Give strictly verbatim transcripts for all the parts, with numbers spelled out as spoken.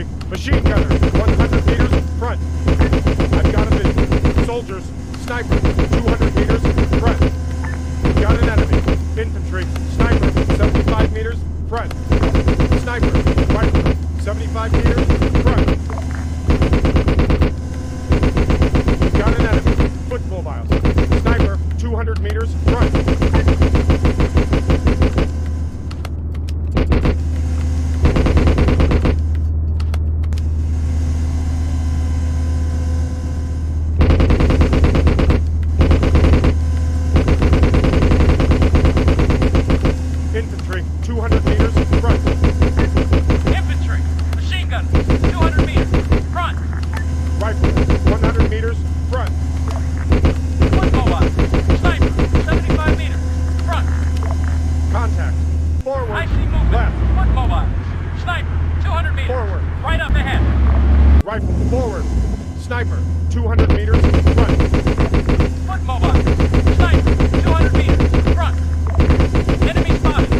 infantry. Machine gunner, one hundred meters in front. I've got a vision. Soldiers, sniper, two hundred meters in front. We've got an enemy. Infantry, sniper, seventy-five meters in front. Sniper, rifle, seventy-five meters in front. We've got an enemy. Foot mobiles. Sniper, two hundred meters in front. two hundred meters in front. Infantry, machine gun, two hundred meters in front. Rifle, one hundred meters in front. One mobile, sniper, seventy-five meters in front. Contact, forward, I see movement. Left. One mobile, sniper, two hundred meters. Forward. Right up ahead. Rifle, forward, sniper, two hundred meters in front. One mobile, sniper, two hundred meters in front. Enemy spotted.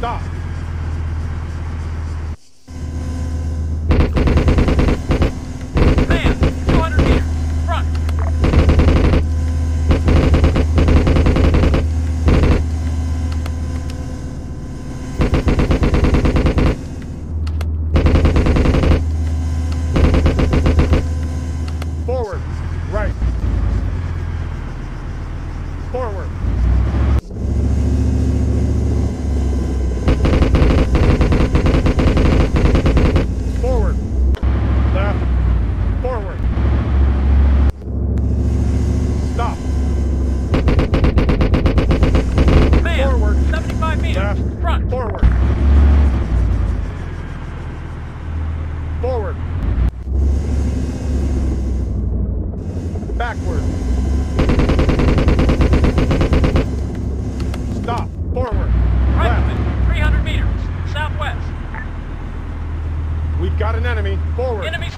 stop. Got an enemy. Forward. Enemy